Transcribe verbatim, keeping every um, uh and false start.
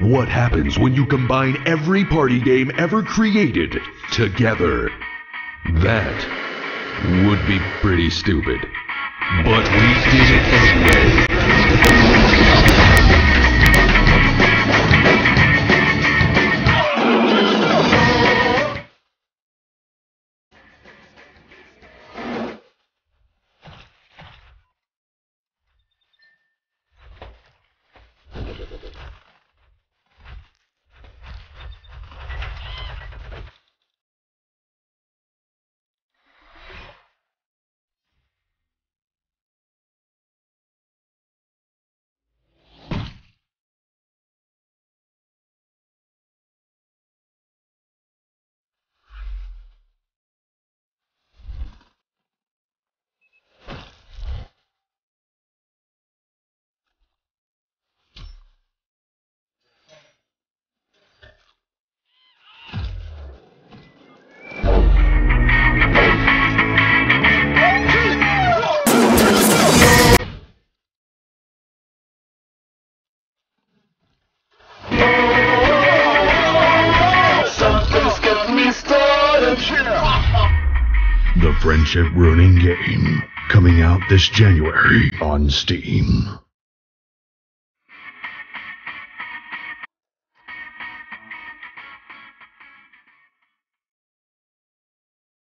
What happens when you combine every party game ever created together? That would be pretty stupid. But we did it anyway. The Friendship Ruining Game, coming out this January on Steam.